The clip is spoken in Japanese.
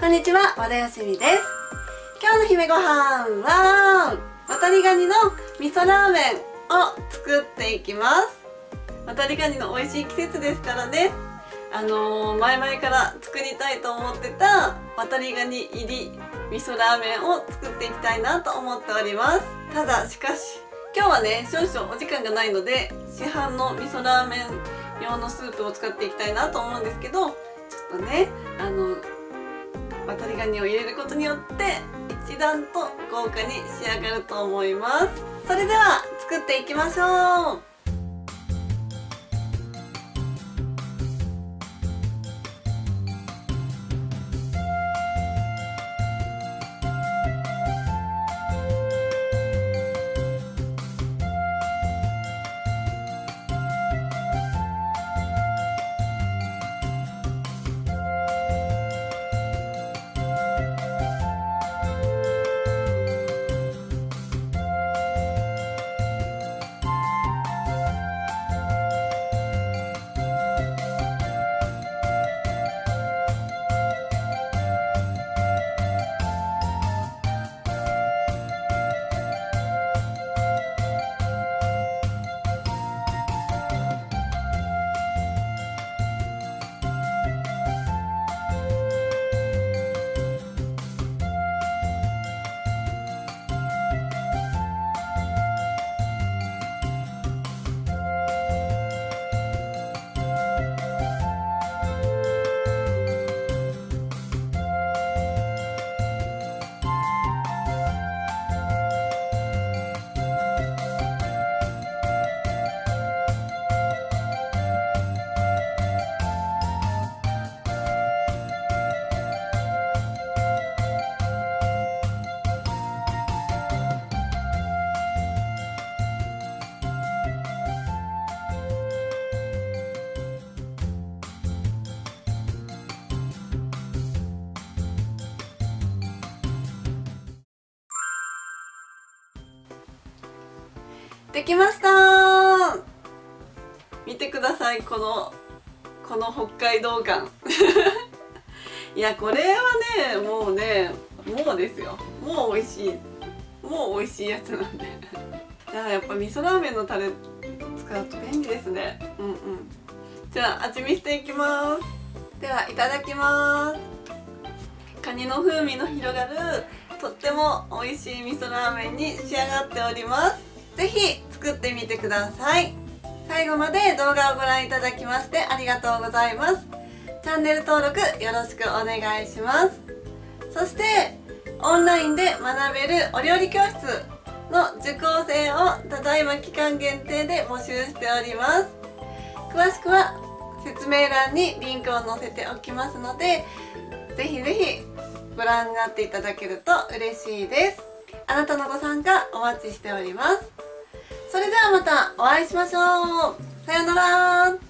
こんにちは、和田よしみです。今日の姫ごはんはわたりがにの味噌ラーメンを作っていきます。わたりがにの美味しい季節ですからね。前々から作りたいと思ってたわたりがに入り味噌ラーメンを作っていきたいなと思っております。ただしかし今日はね、少々お時間がないので市販の味噌ラーメン用のスープを使っていきたいなと思うんですけど、ちょっとねわたりがにを入れることによって一段と豪華に仕上がると思います。それでは作っていきましょう。できましたー。見てください、この北海道感いや、これはね、もうですよ。もう美味しいやつなんでだからやっぱ味噌ラーメンのタレ使うと便利ですね。じゃあ味見していきます。では、いただきます。カニの風味の広がるとっても美味しい味噌ラーメンに仕上がっております。ぜひ作ってみてください。最後まで動画をご覧いただきましてありがとうございます。チャンネル登録よろしくお願いします。そしてオンラインで学べるお料理教室の受講生をただいま期間限定で募集しております。詳しくは説明欄にリンクを載せておきますので、ぜひぜひご覧になっていただけると嬉しいです。あなたのご参加お待ちしております。それではまたお会いしましょう。さようなら。